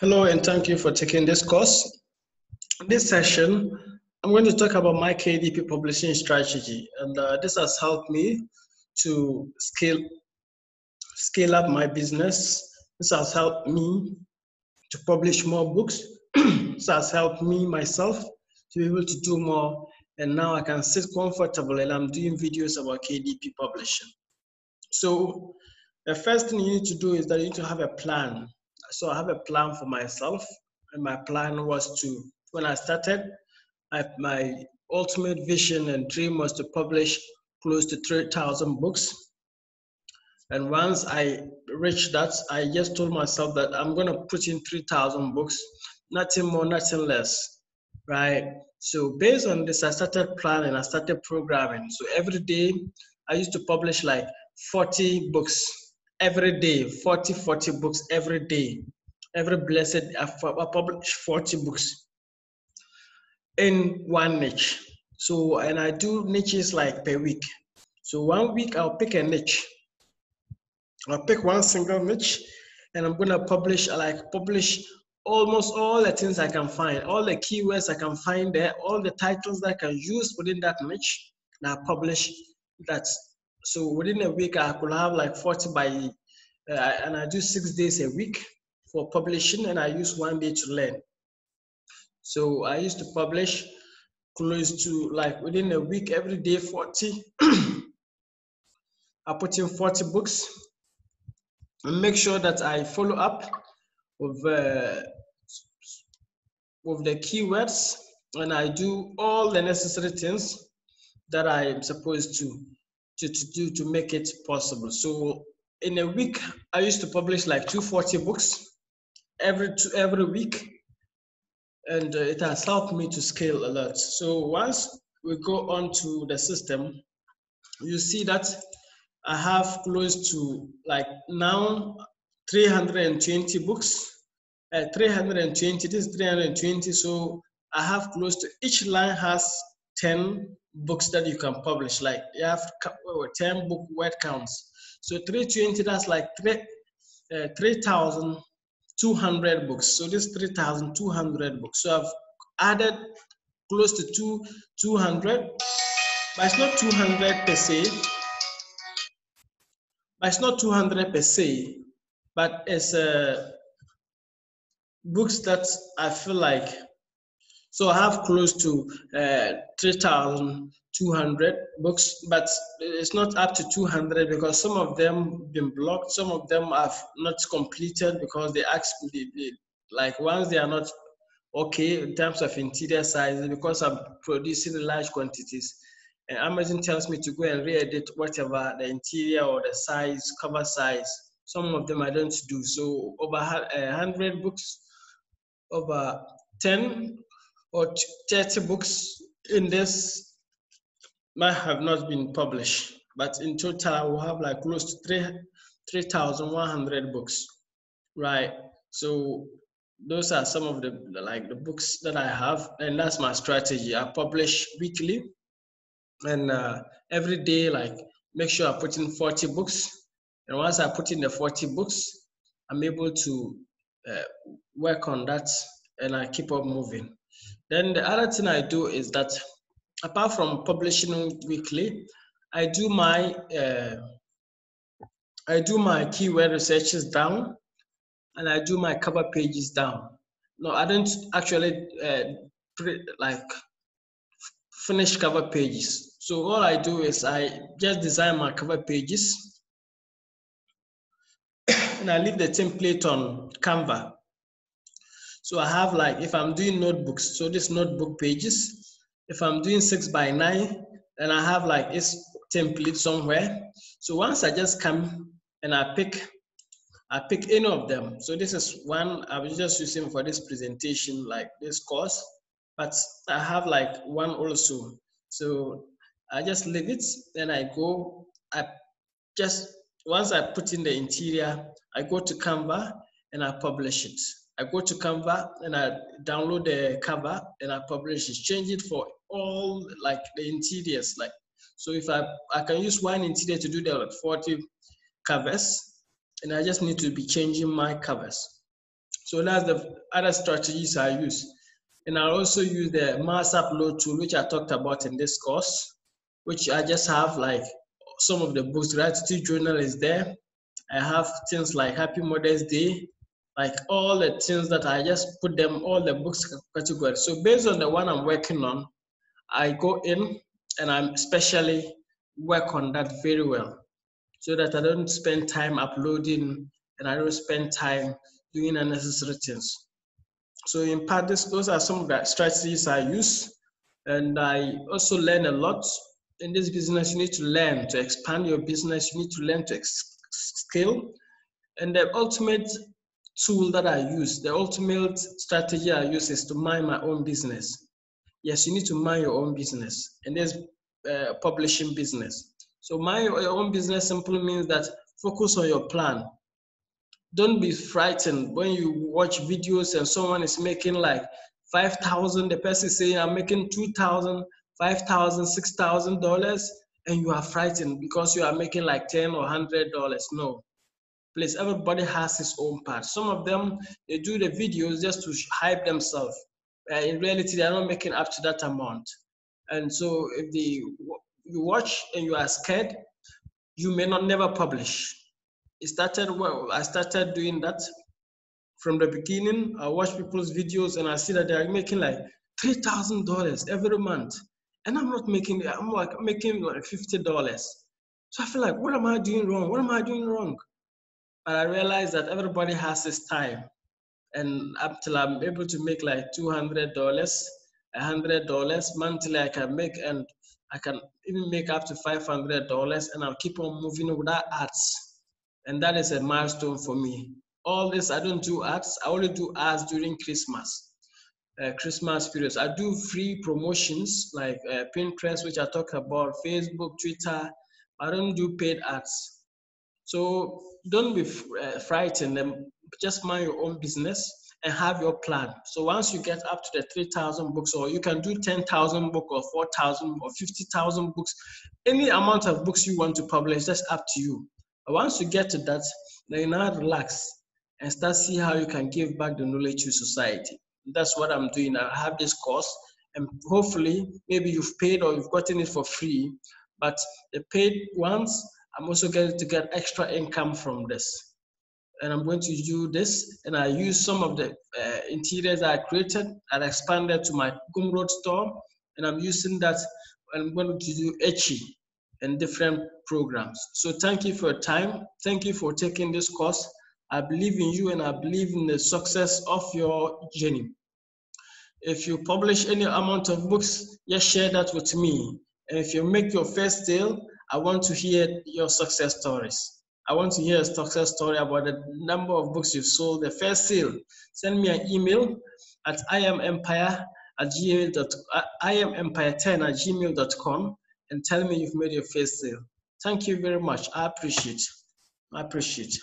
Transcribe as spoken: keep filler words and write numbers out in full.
Hello, and thank you for taking this course. In this session, I'm going to talk about my K D P publishing strategy, and uh, this has helped me to scale, scale up my business. This has helped me to publish more books. This has helped me myself to be able to do more, and now I can sit comfortable and I'm doing videos about K D P publishing. So the first thing you need to do is that you need to have a plan. So I have a plan for myself, and my plan was to, when I started, I, my ultimate vision and dream was to publish close to three thousand books. And once I reached that, I just told myself that I'm going to put in three thousand books, nothing more, nothing less, right? So based on this, I started planning, I started programming. So every day, I used to publish like forty books. Every day, forty, forty books every day. Every blessed, I publish forty books in one niche. So, and I do niches like per week. So one week I'll pick a niche. I'll pick one single niche, and I'm gonna publish, like publish almost all the things I can find, all the keywords I can find there, all the titles that I can use within that niche, and I'll publish that. So within a week, I could have like forty by, uh, and I do six days a week for publishing, and I use one day to learn. So I used to publish close to like within a week, every day, forty. I put in forty books and make sure that I follow up with, uh, with the keywords, and I do all the necessary things that I am supposed to. To, to do to make it possible. So in a week, I used to publish like two hundred forty books every two, every week, and uh, it has helped me to scale a lot. So once we go on to the system, you see that I have close to like now three hundred twenty books, uh, three hundred twenty, this is three hundred twenty, so I have close to, each line has ten books that you can publish, like you have ten book word counts. So three hundred twenty, that's like three thousand two hundred books. So this three thousand two hundred books. So I've added close to two, two hundred, but it's not two hundred per se. But it's not two hundred per se, but it's uh, books that I feel like. So I have close to uh, three thousand two hundred books, but it's not up to two hundred because some of them have been blocked. Some of them have not completed because they asked me, they, they, like once they are not okay in terms of interior size, because I'm producing large quantities. And Amazon tells me to go and re-edit whatever, the interior or the size, cover size. Some of them I don't do. So over one hundred books, over ten, or thirty books in this might have not been published, but in total I will have like close to three thousand one hundred books, right? So those are some of the like the books that I have, and that's my strategy. I publish weekly, and uh, every day, like make sure I put in forty books, and once I put in the forty books, I'm able to uh, work on that, and I keep on moving. Then the other thing I do is that, apart from publishing weekly, I do my uh, I do my keyword researches down, and I do my cover pages down. No, I don't actually uh, pre like finish cover pages. So all I do is I just design my cover pages, and I leave the template on Canva. So I have like, if I'm doing notebooks, so this notebook pages, if I'm doing six by nine, and I have like this template somewhere. So once I just come and I pick, I pick any of them. So this is one I was just using for this presentation, like this course, but I have like one also. So I just leave it, then I go, I just, once I put in the interior, I go to Canva and I publish it. I go to Canva and I download the cover and I publish it. Change it for all like the interiors. Like, so if I, I can use one interior to do the like forty covers, and I just need to be changing my covers. So that's the other strategies I use. And I also use the mass upload tool, which I talked about in this course, which I just have like some of the books. Gratitude Journal is there. I have things like Happy Mother's Day, like all the things that I just put them, all the books categories. So based on the one I'm working on, I go in and I'm especially work on that very well, so that I don't spend time uploading and I don't spend time doing unnecessary things. So in part, this, those are some of the strategies I use. And I also learn a lot. In this business, you need to learn to expand your business. You need to learn to scale. And the ultimate tool that I use, the ultimate strategy I use is to mind my own business. Yes, you need to mind your own business. And there's uh, publishing business. So mind your own business simply means that focus on your plan. Don't be frightened when you watch videos and someone is making like five thousand dollars, the person is saying, I'm making two thousand dollars, five thousand dollars, six thousand dollars, and you are frightened because you are making like ten dollars or one hundred dollars. No, please, everybody has his own part. Some of them, they do the videos just to hype themselves. Uh, in reality, they are not making up to that amount. And so if they, you watch and you are scared, you may not never publish. It started well, I started doing that from the beginning. I watch people's videos and I see that they are making like three thousand dollars every month. And I'm not making, I'm like making like fifty dollars. So I feel like, what am I doing wrong? What am I doing wrong? But I realized that everybody has his time. And up till I'm able to make like two hundred dollars, one hundred dollars monthly I can make, and I can even make up to five hundred dollars, and I'll keep on moving without ads. And that is a milestone for me. All this, I don't do ads. I only do ads during Christmas, uh, Christmas periods. I do free promotions like uh, Pinterest, which I talked about, Facebook, Twitter. I don't do paid ads. So don't be uh, frightened. Just mind your own business and have your plan. So once you get up to the three thousand books, or you can do ten thousand books or four thousand or fifty thousand books, any amount of books you want to publish, that's up to you. Once you get to that, then you now relax and start see how you can give back the knowledge to society. That's what I'm doing. I have this course, and hopefully, maybe you've paid or you've gotten it for free, but the paid ones, I'm also going to get extra income from this. And I'm going to do this, and I use some of the uh, interiors that I created and expanded to my Gumroad store, and I'm using that, I'm going to do Etsy and different programs. So thank you for your time. Thank you for taking this course. I believe in you and I believe in the success of your journey. If you publish any amount of books, just share that with me. And if you make your first sale, I want to hear your success stories. I want to hear a success story about the number of books you've sold, the first sale. Send me an email at i am empire at gmail dot com and tell me you've made your first sale. Thank you very much. I appreciate. I appreciate.